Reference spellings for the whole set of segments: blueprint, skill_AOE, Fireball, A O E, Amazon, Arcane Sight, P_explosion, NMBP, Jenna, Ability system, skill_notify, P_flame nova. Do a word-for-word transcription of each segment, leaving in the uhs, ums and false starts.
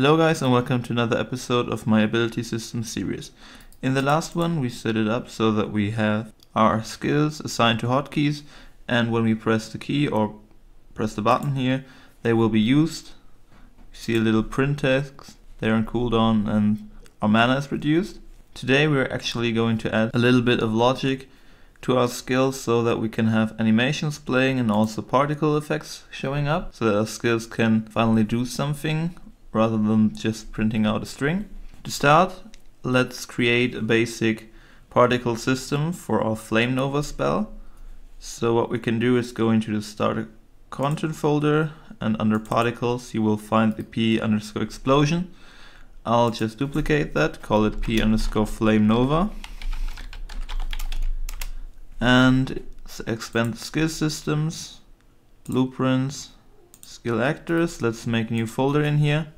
Hello guys, and welcome to another episode of my Ability System series. In the last one we set it up so that we have our skills assigned to hotkeys, and when we press the key or press the button here, they will be used. You see a little print text, they're on cooldown and our mana is reduced. Today we're actually going to add a little bit of logic to our skills so that we can have animations playing and also particle effects showing up, so that our skills can finally do something rather than just printing out a string. To start, let's create a basic particle system for our Flame Nova spell. So what we can do is go into the starter content folder, and under particles you will find the P underscore explosion. I'll just duplicate that, call it P underscore flame nova, and expand the skill systems, blueprints, skill actors. Let's make a new folder in here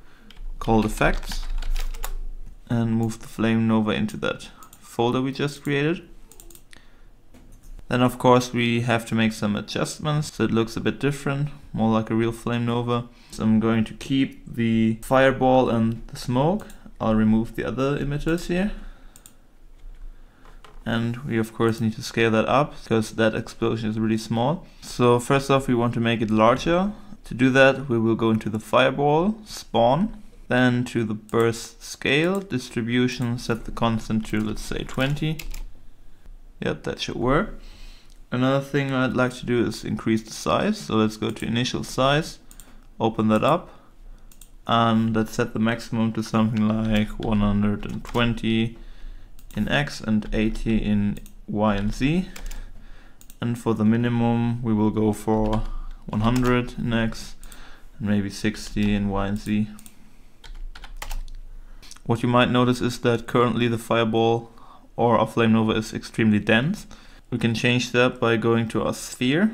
called effects and move the flame nova into that folder we just created. Then of course we have to make some adjustments so it looks a bit different, more like a real flame nova. So I'm going to keep the fireball and the smoke. I'll remove the other emitters here. And we of course need to scale that up because that explosion is really small. So first off we want to make it larger. To do that we will go into the fireball, spawn, then to the burst scale, distribution, set the constant to let's say twenty. Yep, that should work. Another thing I'd like to do is increase the size. So let's go to initial size, open that up, and let's set the maximum to something like one hundred twenty in X and eighty in Y and Z. And for the minimum we will go for one hundred in X and maybe sixty in Y and Z. What you might notice is that currently the fireball or our flame nova is extremely dense. We can change that by going to our sphere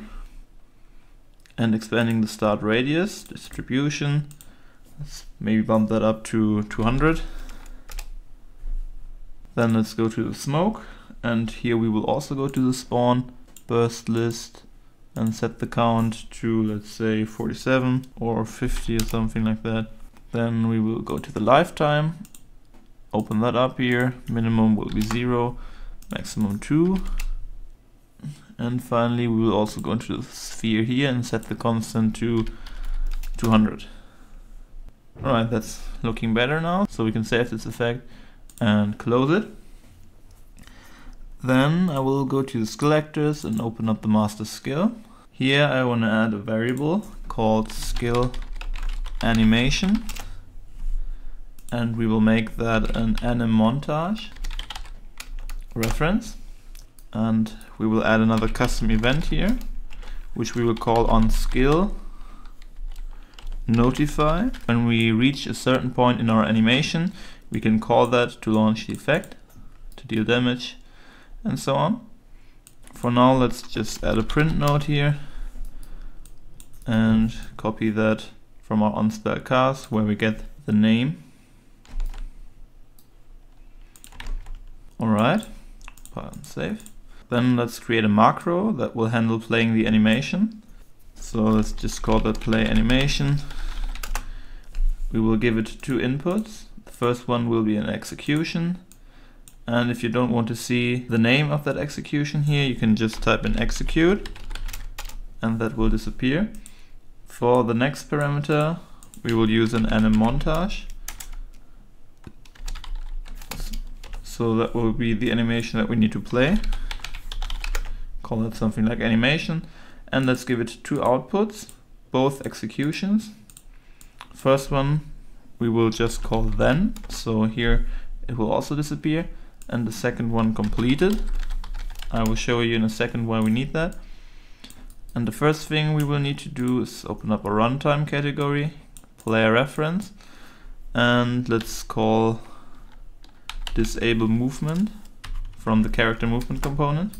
and expanding the start radius, distribution. Let's maybe bump that up to two hundred. Then let's go to the smoke, and here we will also go to the spawn, burst list, and set the count to let's say forty-seven or fifty or something like that. Then we will go to the lifetime, open that up here, minimum will be zero, maximum two. And finally we will also go into the sphere here and set the constant to two hundred. Alright, that's looking better now, so we can save this effect and close it. Then I will go to the skill actors and open up the master skill. Here I want to add a variable called skill animation, and we will make that an anim montage reference, and we will add another custom event here which we will call on skill notify. When we reach a certain point in our animation we can call that to launch the effect, to deal damage, and so on. For now let's just add a print node here and copy that from our onSpell cast where we get the name. Alright, pardon, save. Then let's create a macro that will handle playing the animation. So let's just call that play animation. We will give it two inputs. The first one will be an execution, and if you don't want to see the name of that execution here, you can just type in execute and that will disappear. For the next parameter we will use an anim montage, so that will be the animation that we need to play. Call it something like animation, and let's give it two outputs, both executions. First one we will just call then, so here it will also disappear, and the second one completed. I will show you in a second why we need that. And the first thing we will need to do is open up a runtime category, player reference, and let's call disable movement from the character movement component.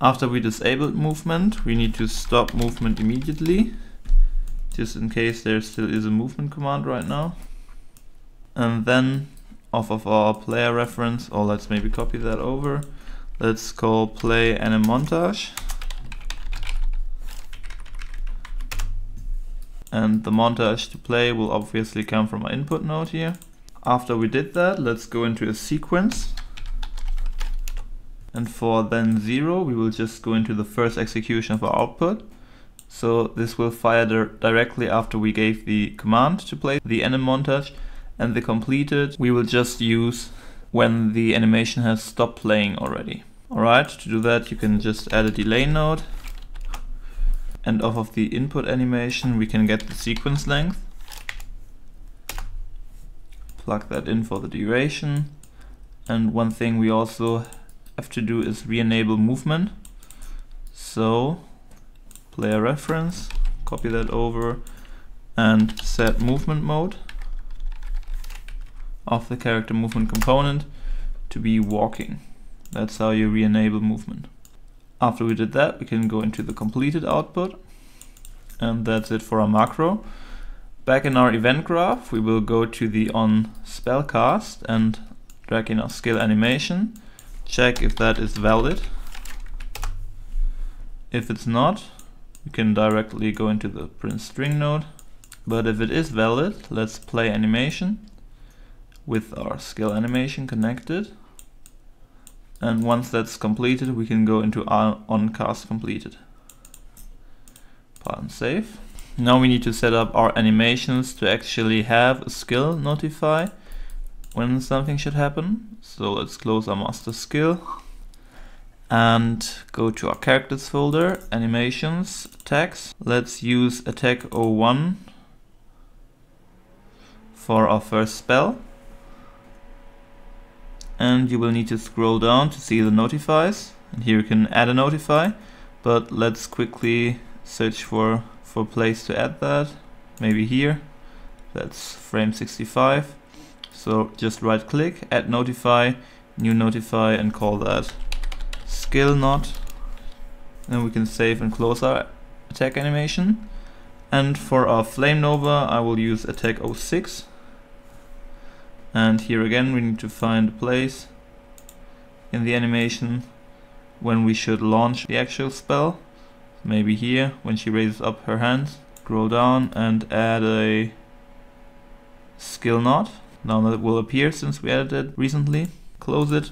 After we disabled movement we need to stop movement immediately, just in case there still is a movement command right now. And then off of our player reference, or let's maybe copy that over, let's call play anim montage. and the montage to play will obviously come from our input node here. After we did that, let's go into a sequence, and for then zero we will just go into the first execution of our output. So this will fire di- directly after we gave the command to play the anim montage, and the completed we will just use when the animation has stopped playing already. Alright, to do that you can just add a delay node, and off of the input animation we can get the sequence length. Plug that in for the duration, and one thing we also have to do is re-enable movement. So play a reference, copy that over, and set movement mode of the character movement component to be walking. That's how you re-enable movement. After we did that, we can go into the completed output, and that's it for our macro. Back in our event graph, we will go to the on spellcast and drag in our skill animation. Check if that is valid. If it's not, you can directly go into the print string node. But if it is valid, let's play animation with our skill animation connected. And once that's completed, we can go into our onCast completed. Pardon, save. Now we need to set up our animations to actually have a skill notify when something should happen. So let's close our master skill and go to our characters folder, animations, attacks. Let's use attack zero one for our first spell. And you will need to scroll down to see the notifies, and here you can add a notify, but let's quickly search for for a place to add that. Maybe here, that's frame sixty-five. So just right click, add notify, new notify, and call that skill not, and we can save and close our attack animation. And for our flame nova I will use attack zero six, and here again we need to find a place in the animation when we should launch the actual spell. Maybe here, when she raises up her hands. Scroll down and add a skill knot. Now that will appear since we added it recently. Close it.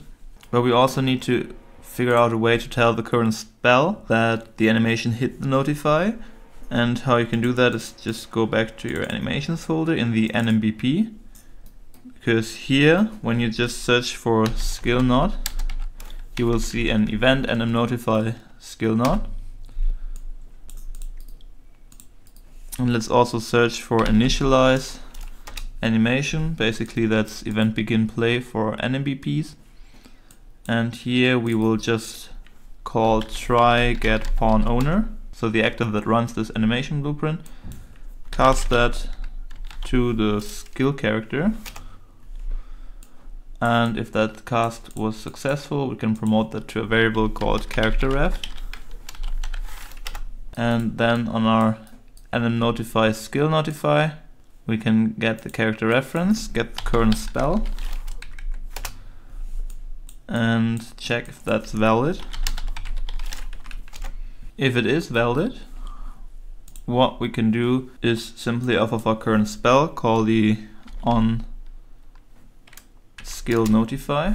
But we also need to figure out a way to tell the current spell that the animation hit the notify, and how you can do that is just go back to your animations folder in the N M B P, because here when you just search for skill knot you will see an event and a notify skill knot. And let's also search for initialize animation, basically that's event begin play for N M B Ps. And here we will just call try get pawn owner, so the actor that runs this animation blueprint, cast that to the skill character, and if that cast was successful we can promote that to a variable called character ref. And then on our anim notify skill notify we can get the character reference, get the current spell, and check if that's valid. If it is valid, what we can do is simply off of our current spell call the on skill notify,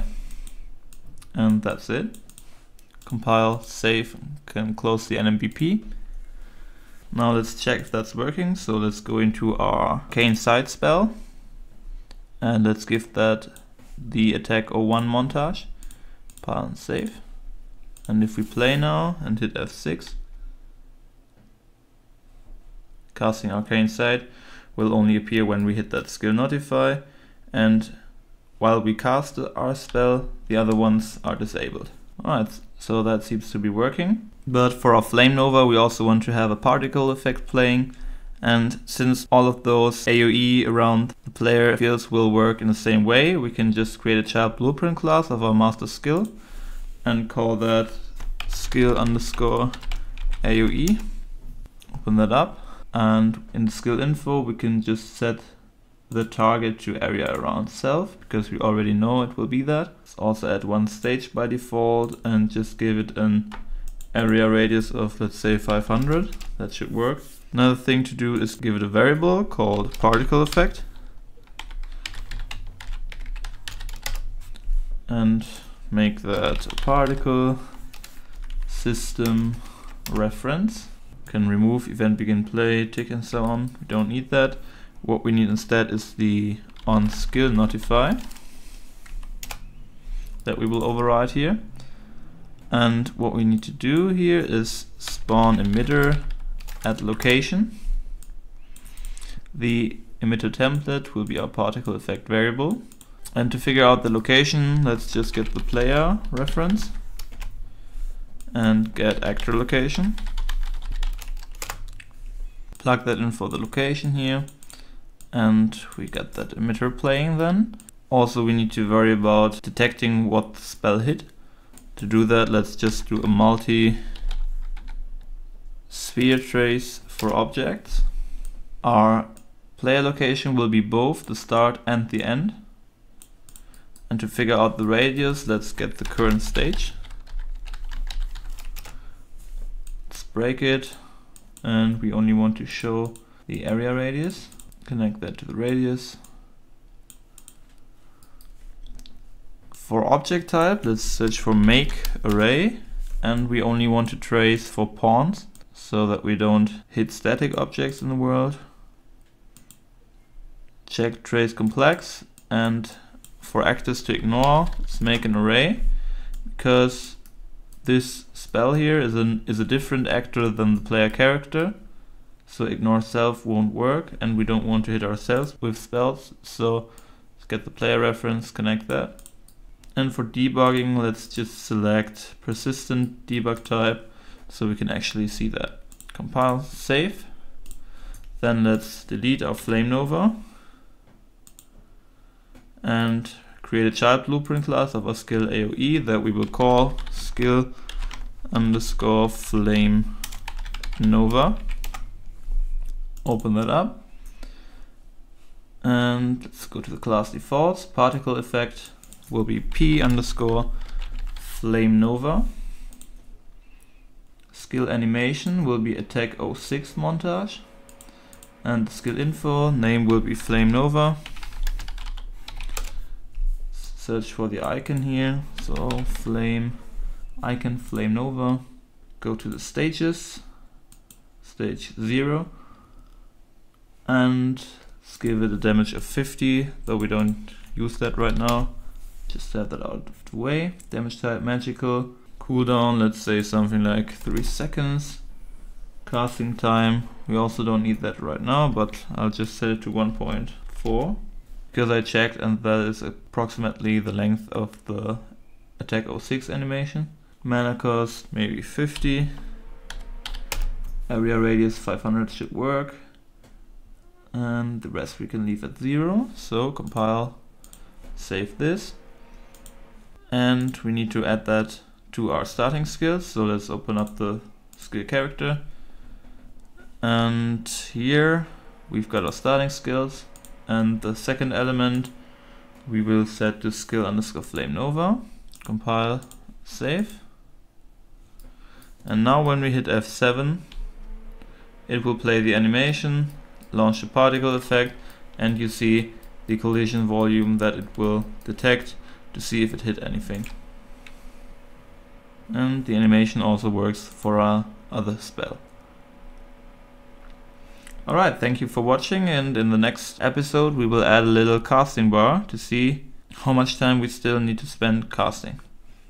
and that's it. Compile, save, can close the N M B P. Now let's check if that's working. So let's go into our Arcane Sight spell and let's give that the attack zero one montage. Pardon, save. And if we play now and hit F six, casting Arcane Sight will only appear when we hit that skill notify, and while we cast our spell the other ones are disabled. Alright, so that seems to be working. But for our Flame Nova we also want to have a particle effect playing, and since all of those A O E around the player skills will work in the same way, we can just create a child blueprint class of our master skill and call that skill underscore A O E. Open that up, and in the skill info we can just set the target to area around self, because we already know it will be that. Let's also add one stage by default and just give it an area radius of let's say five hundred. That should work. Another thing to do is give it a variable called particle effect. And make that a particle system reference. Can remove event begin play, tick and so on. We don't need that. What we need instead is the on skill notify that we will override here. And what we need to do here is spawn emitter at location. The emitter template will be our particle effect variable. And to figure out the location, let's just get the player reference and get actor location. Plug that in for the location here, and we got that emitter playing then. Also, we need to worry about detecting what the spell hit. To do that, let's just do a multi sphere trace for objects. Our player location will be both the start and the end. And to figure out the radius, let's get the current stage. Let's break it, and we only want to show the area radius. Connect that to the radius. For object type, let's search for make array, and we only want to trace for pawns so that we don't hit static objects in the world. Check trace complex, and for actors to ignore, let's make an array, because this spell here is an is a different actor than the player character, so ignore self won't work, and we don't want to hit ourselves with spells, so let's get the player reference, connect that. And for debugging, let's just select persistent debug type so we can actually see that. Compile, save. Then let's delete our Flame Nova and create a child blueprint class of our skill A O E that we will call skill underscore flame nova. Open that up, and let's go to the class defaults. Particle effect will be P underscore flame nova. Skill animation will be attack oh six montage, and the skill info name will be flame nova. Search for the icon here, so flame icon flame nova. Go to the stages, stage zero, and let's give it a damage of fifty, though we don't use that right now. Just have that out of the way. Damage type magical. Cooldown, let's say something like three seconds. Casting time, we also don't need that right now, but I'll just set it to one point four. Because I checked, and that is approximately the length of the attack oh six animation. Mana cost maybe fifty. Area radius five hundred should work. And the rest we can leave at zero. So compile, save this. And we need to add that to our starting skills. So let's open up the skill character. And here we've got our starting skills. And the second element we will set to skill underscore flame nova. Compile, save. And now when we hit F seven, it will play the animation, launch the particle effect, and you see the collision volume that it will detect to see if it hit anything. And the animation also works for our other spell. Alright, thank you for watching, and in the next episode we will add a little casting bar to see how much time we still need to spend casting.